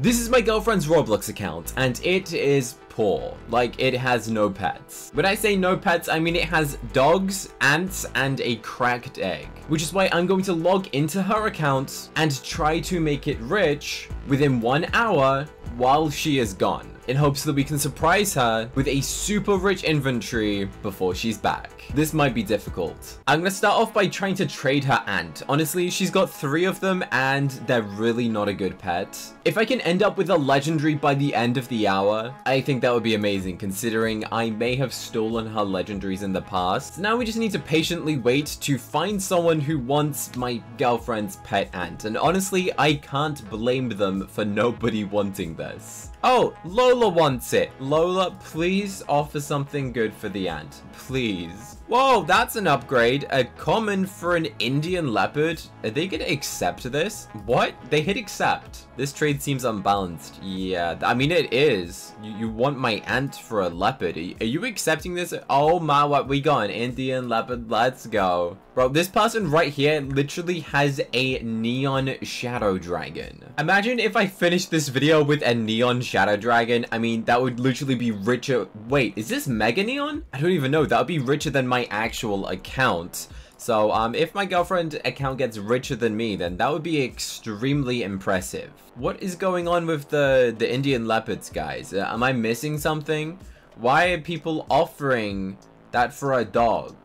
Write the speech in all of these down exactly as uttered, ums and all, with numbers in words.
This is my girlfriend's Roblox account, and it is poor. Like, it has no pets. When I say no pets, I mean it has dogs, ants, and a cracked egg. Which is why I'm going to log into her account and try to make it rich within one hour while she is gone, in hopes that we can surprise her with a super rich inventory before she's back. This might be difficult. I'm gonna start off by trying to trade her ant. Honestly, she's got three of them and they're really not a good pet. If I can end up with a legendary by the end of the hour, I think that would be amazing considering I may have stolen her legendaries in the past. So now we just need to patiently wait to find someone who wants my girlfriend's pet ant. And honestly, I can't blame them for nobody wanting this. Oh, Lola wants it. Lola, please offer something good for the ant. Please. Whoa, that's an upgrade. A common for an Indian leopard. Are they gonna accept this? What? They hit accept. This trade seems unbalanced. Yeah, I mean, it is. You, you want my ant for a leopard. Are you, are you accepting this? Oh my, what we got? An Indian leopard. Let's go. Bro, this person right here literally has a neon shadow dragon. Imagine if I finished this video with a neon shadow dragon. I mean, that would literally be richer. Wait, is this Mega Neon? I don't even know. That would be richer than my actual account. So, um, if my girlfriend account gets richer than me, then that would be extremely impressive. What is going on with the, the Indian leopards, guys? Uh, am I missing something? Why are people offering that for a dog?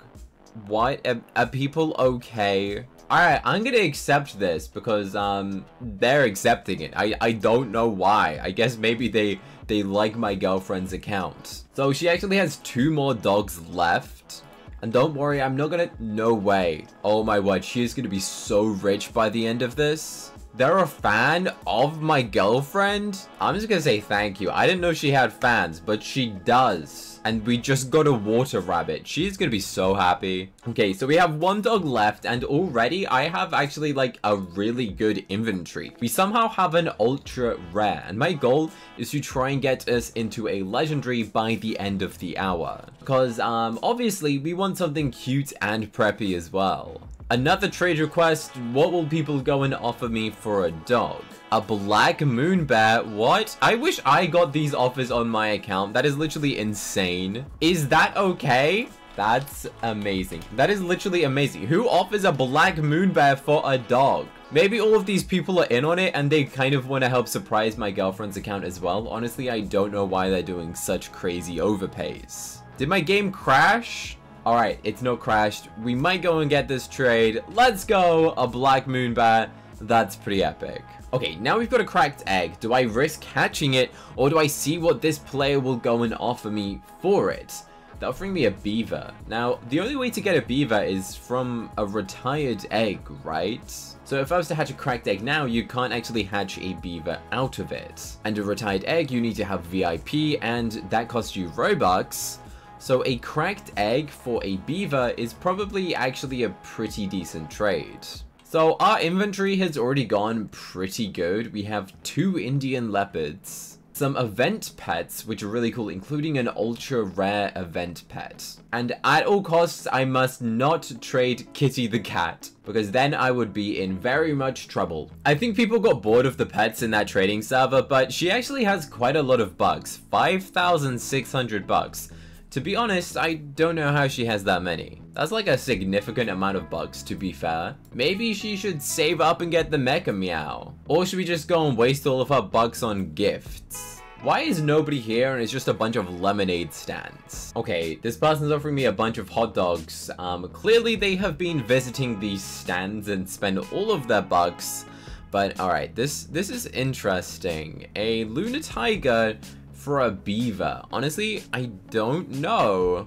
What? Are, are people okay? Alright, I'm gonna accept this because, um, they're accepting it. I, I don't know why. I guess maybe they, they like my girlfriend's account. So she actually has two more dogs left. And don't worry, I'm not gonna... No way. Oh my word, she is gonna be so rich by the end of this. They're a fan of my girlfriend? I'm just gonna say thank you. I didn't know she had fans, but she does. And we just got a water rabbit. She's gonna be so happy. Okay, so we have one dog left, and already I have actually like a really good inventory. We somehow have an ultra rare, and my goal is to try and get us into a legendary by the end of the hour. Because um, obviously we want something cute and preppy as well. Another trade request. What will people go and offer me for a dog? A black moon bear? What? I wish I got these offers on my account. That is literally insane. Is that okay? That's amazing. That is literally amazing. Who offers a black moon bear for a dog? Maybe all of these people are in on it and they kind of want to help surprise my girlfriend's account as well. Honestly, I don't know why they're doing such crazy overpays. Did my game crash? Alright, it's not crashed. We might go and get this trade. Let's go! A black moon bear. That's pretty epic. Okay, now we've got a cracked egg. Do I risk catching it, or do I see what this player will go and offer me for it? They're offering me a beaver. Now, the only way to get a beaver is from a retired egg, right? So if I was to hatch a cracked egg now, you can't actually hatch a beaver out of it. And a retired egg, you need to have V I P, and that costs you Robux. So a cracked egg for a beaver is probably actually a pretty decent trade. So our inventory has already gone pretty good. We have two Indian leopards, some event pets, which are really cool, including an ultra rare event pet. And at all costs, I must not trade Kitty the cat, because then I would be in very much trouble. I think people got bored of the pets in that trading server, but she actually has quite a lot of bucks, five thousand six hundred bucks. To be honest, I don't know how she has that many. That's like a significant amount of bugs, to be fair. Maybe she should save up and get the Mecha Meow. Or should we just go and waste all of her bugs on gifts? Why is nobody here and it's just a bunch of lemonade stands? Okay, this person's offering me a bunch of hot dogs. Um, clearly they have been visiting these stands and spend all of their bugs. But alright, this, this is interesting. A Luna Tiger for a beaver. Honestly, I don't know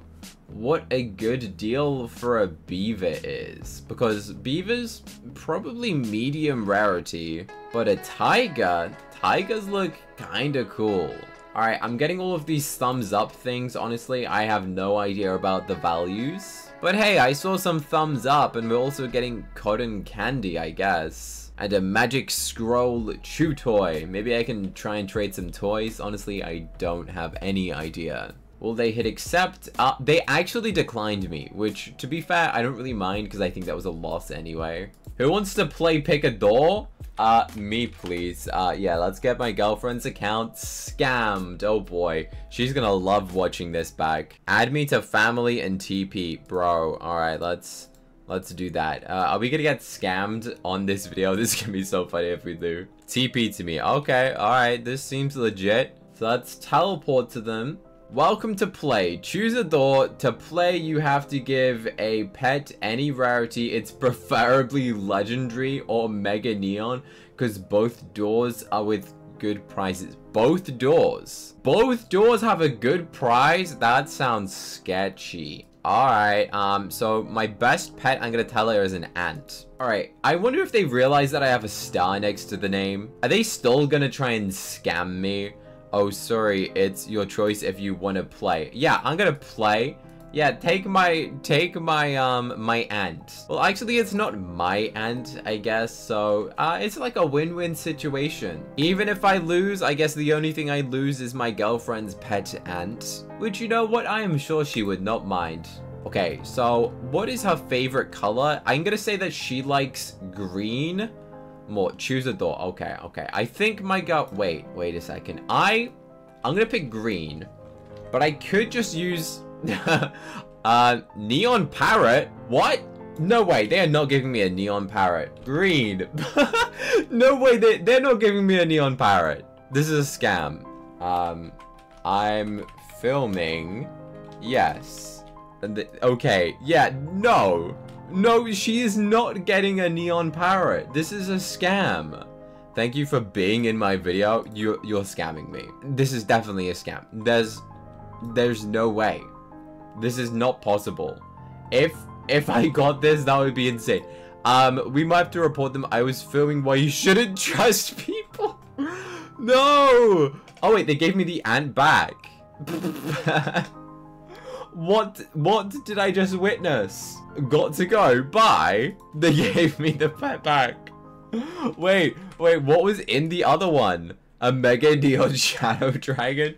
what a good deal for a beaver is, because beavers probably medium rarity, but a tiger, tigers look kinda cool. Alright, I'm getting all of these thumbs up things. Honestly, I have no idea about the values, but hey, I saw some thumbs up, and we're also getting cotton candy, I guess. And a magic scroll chew toy. Maybe I can try and trade some toys. Honestly, I don't have any idea. Will they hit accept? Uh, they actually declined me, which, to be fair, I don't really mind because I think that was a loss anyway. Who wants to play pick a doll? Uh, me, please. Uh, yeah, let's get my girlfriend's account scammed. Oh boy, she's gonna love watching this back. Add me to family and T P, bro. All right, let's let's do that. Uh, are we gonna get scammed on this video? This can be so funny if we do. T P to me. Okay, all right. This seems legit. So let's teleport to them. Welcome to play. Choose a door. To play, you have to give a pet any rarity. It's preferably legendary or mega neon because both doors are with good prices. Both doors. Both doors have a good price? That sounds sketchy. Alright, um, so my best pet, I'm gonna tell her, is an ant. Alright, I wonder if they realize that I have a star next to the name. Are they still gonna try and scam me? Oh, sorry, it's your choice if you want to play. Yeah, I'm gonna play. Yeah, take my, take my, um, my ant. Well, actually, it's not my ant, I guess, so, uh, it's like a win-win situation. Even if I lose, I guess the only thing I lose is my girlfriend's pet ant. Which, you know what, I am sure she would not mind. Okay, so, what is her favorite color? I'm gonna say that she likes green. More. Choose a door. Okay, okay. I think my girl... Wait, wait a second. I... I'm gonna pick green. But I could just use... uh, neon parrot? What? No way. They are not giving me a neon parrot. Green. No way. They, they're not giving me a neon parrot. This is a scam. Um, I'm filming. Yes. And the, okay. Yeah. No. No, she is not getting a neon parrot. This is a scam. Thank you for being in my video. You, you're scamming me. This is definitely a scam. There's, there's no way. This is not possible. If, if I got this, that would be insane. Um, we might have to report them. I was filming why you shouldn't trust people. No. Oh wait, they gave me the ant back. What, what did I just witness? Got to go. Bye. They gave me the pet back. Wait, wait, what was in the other one? A mega neon shadow dragon?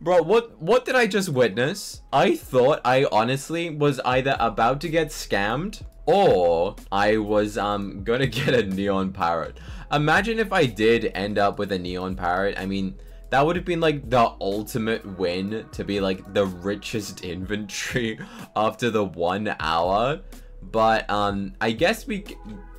Bro, what, what did I just witness? I thought I honestly was either about to get scammed or I was, um, gonna get a neon parrot. Imagine if I did end up with a neon parrot. I mean... That would have been like the ultimate win to be like the richest inventory after the one hour. But um, I guess we,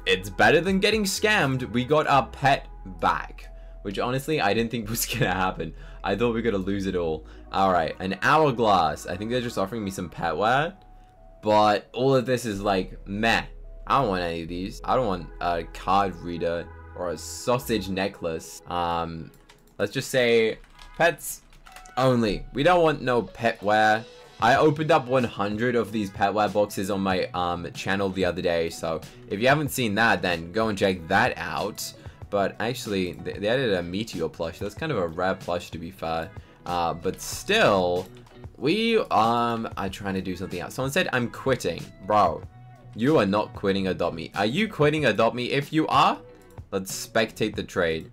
it's better than getting scammed. We got our pet back, which honestly, I didn't think was gonna happen. I thought we were gonna lose it all. All right, an hourglass. I think they're just offering me some petware, but all of this is like, meh. I don't want any of these. I don't want a card reader or a sausage necklace. Um. Let's just say pets only. We don't want no petware. I opened up one hundred of these petware boxes on my um, channel the other day. So if you haven't seen that, then go and check that out. But actually, they, they added a meteor plush. That's kind of a rare plush to be fair. Uh, but still, we um, are trying to do something else. Someone said, I'm quitting. Bro, you are not quitting Adopt Me. Are you quitting Adopt Me? If you are, let's spectate the trade.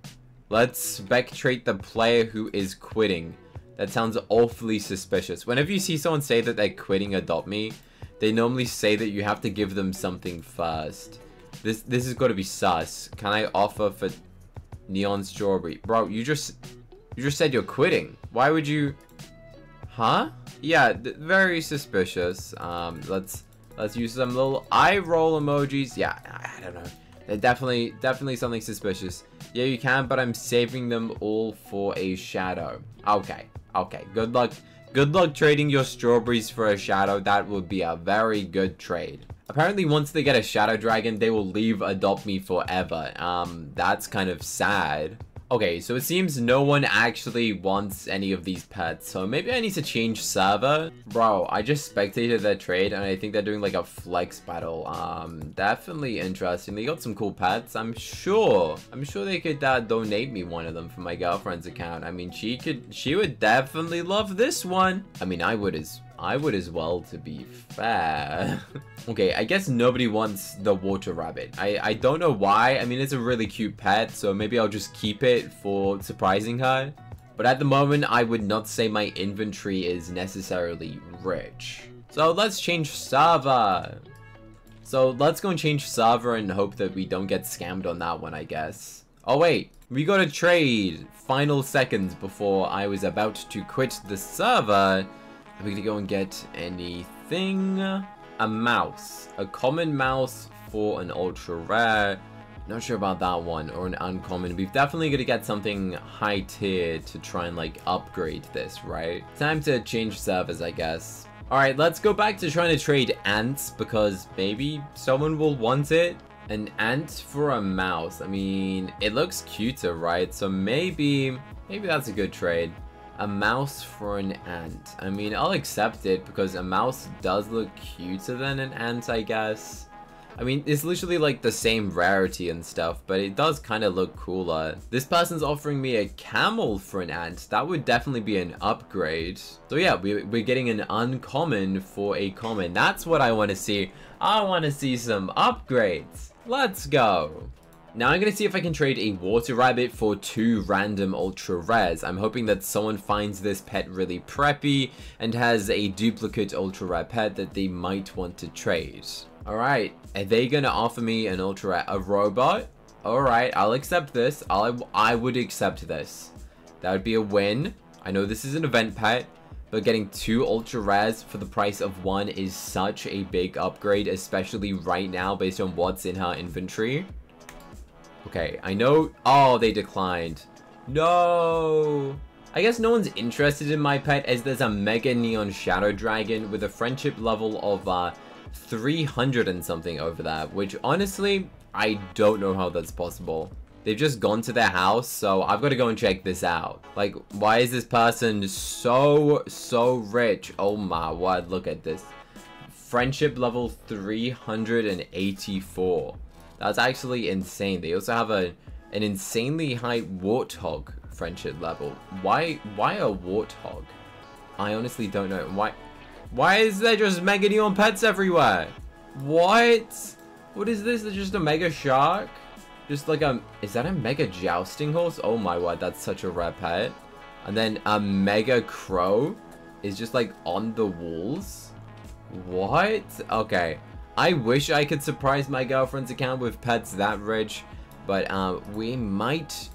Let's spectate the player who is quitting. That sounds awfully suspicious. Whenever you see someone say that they're quitting Adopt Me, they normally say that you have to give them something first. This this has got to be sus. Can I offer for neon strawberry? Bro, you just you just said you're quitting. Why would you? Huh? Yeah, th very suspicious. Um, let's let's use some little eye roll emojis. Yeah, I don't know. They're definitely, definitely something suspicious. Yeah, you can, but I'm saving them all for a shadow. Okay, okay. Good luck. Good luck trading your strawberries for a shadow. That would be a very good trade. Apparently, once they get a shadow dragon, they will leave Adopt Me forever. Um, that's kind of sad. Okay, so it seems no one actually wants any of these pets, so maybe I need to change server. Bro, I just spectated their trade, and I think they're doing like a flex battle. Um, definitely interesting. They got some cool pets, I'm sure. I'm sure they could uh, donate me one of them for my girlfriend's account. I mean, she could, she would definitely love this one. I mean, I would as, I would as well, to be fair. Okay, I guess nobody wants the water rabbit. I, I don't know why. I mean, it's a really cute pet, so maybe I'll just keep it for surprising her. But at the moment, I would not say my inventory is necessarily rich. So let's change Sava. So let's go and change Sava and hope that we don't get scammed on that one, I guess. Oh wait, we got a trade. Final seconds before I was about to quit the server. Are we gonna go and get anything? A mouse. A common mouse for an ultra rare. Not sure about that one, or an uncommon. We've definitely got to get something high tier to try and like upgrade this, right? Time to change servers, I guess. Alright, let's go back to trying to trade ants because maybe someone will want it. An ant for a mouse. I mean, it looks cuter, right? So maybe, maybe that's a good trade. A mouse for an ant. I mean, I'll accept it because a mouse does look cuter than an ant, I guess. I mean, it's literally like the same rarity and stuff, but it does kind of look cooler. This person's offering me a camel for an ant. That would definitely be an upgrade. So yeah, we, we're getting an uncommon for a common. That's what I want to see. I want to see some upgrades. Let's go. Now I'm going to see if I can trade a water rabbit for two random ultra rares. I'm hoping that someone finds this pet really preppy and has a duplicate ultra rare pet that they might want to trade. Alright, are they gonna offer me an ultra a robot? Alright, I'll accept this. I'll, I would accept this. That would be a win. I know this is an event pet, but getting two ultra rares for the price of one is such a big upgrade, especially right now based on what's in her inventory. Okay, I know... Oh, they declined. No! I guess no one's interested in my pet as there's a Mega Neon Shadow Dragon with a friendship level of... Uh, three hundred and something over that, which honestly I don't know how that's possible. They've just gone to their house, so I've got to go and check this out. Like, why is this person so so rich? Oh my word, look at this. Friendship level three hundred eighty-four. That's actually insane. They also have a an insanely high warthog friendship level. Why why a warthog? I honestly don't know. Why Why is there just Mega Neon pets everywhere? What? What is this? There's just a Mega Shark? Just like a... Is that a Mega Jousting Horse? Oh my word, that's such a rare pet. And then a Mega Crow is just like on the walls? What? Okay. I wish I could surprise my girlfriend's account with pets that rich. But um, we might...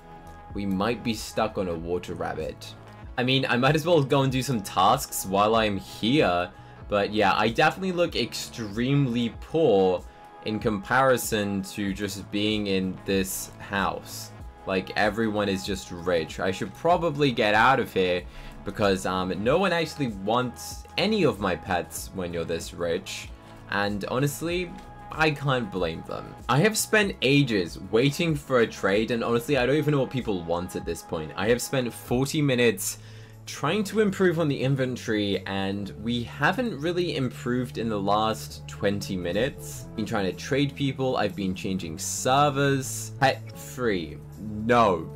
We might be stuck on a water rabbit. I mean, I might as well go and do some tasks while I'm here, but yeah, I definitely look extremely poor in comparison to just being in this house. Like, everyone is just rich. I should probably get out of here because um, no one actually wants any of my pets when you're this rich, and honestly... I can't blame them. I have spent ages waiting for a trade, and honestly, I don't even know what people want at this point. I have spent forty minutes trying to improve on the inventory, and we haven't really improved in the last twenty minutes. I've been trying to trade people, I've been changing servers. Pet free. No.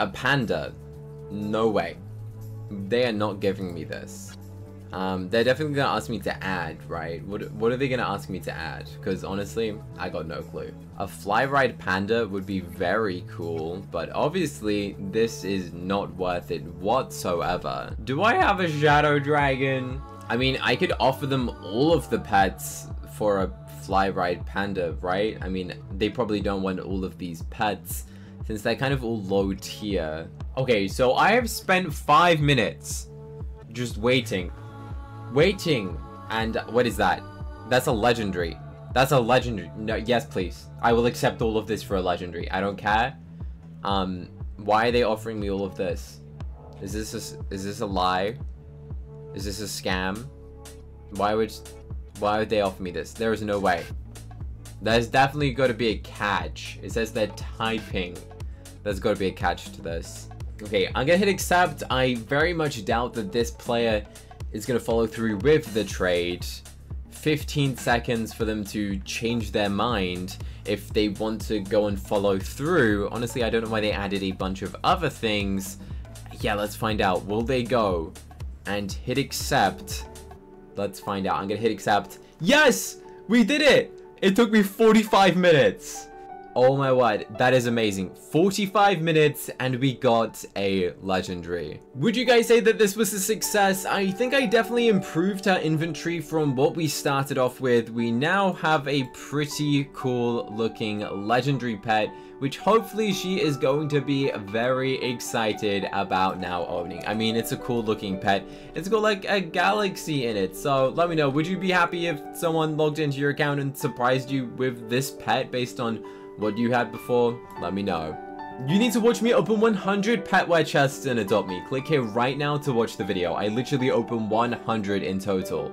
A panda. No way. They are not giving me this. Um, they're definitely gonna ask me to add, right? What, what are they gonna ask me to add? Because honestly, I got no clue. A Flyride Panda would be very cool, but obviously this is not worth it whatsoever. Do I have a Shadow Dragon? I mean, I could offer them all of the pets for a Flyride Panda, right? I mean, they probably don't want all of these pets since they're kind of all low tier. Okay, so I have spent five minutes just waiting. Waiting, and what is that? That's a legendary. That's a legendary. No, yes, please. I will accept all of this for a legendary. I don't care. Um, why are they offering me all of this? Is this a, is this a lie? Is this a scam? Why would why would they offer me this? There is no way. There's definitely got to be a catch. It says they're typing. There's got to be a catch to this. Okay, I'm gonna hit accept. I very much doubt that this player is going to follow through with the trade. fifteen seconds for them to change their mind if they want to go and follow through. Honestly, I don't know why they added a bunch of other things. Yeah, let's find out. Will they go and hit accept? Let's find out. I'm going to hit accept. Yes! We did it! It took me forty-five minutes. Oh my word, that is amazing. forty-five minutes and we got a legendary. Would you guys say that this was a success? I think I definitely improved her inventory from what we started off with. We now have a pretty cool looking legendary pet, which hopefully she is going to be very excited about now owning. I mean, it's a cool looking pet. It's got like a galaxy in it. So let me know, would you be happy if someone logged into your account and surprised you with this pet based on what you had before? Let me know. You need to watch me open one hundred petware chests in Adopt Me. Click here right now to watch the video. I literally open one hundred in total.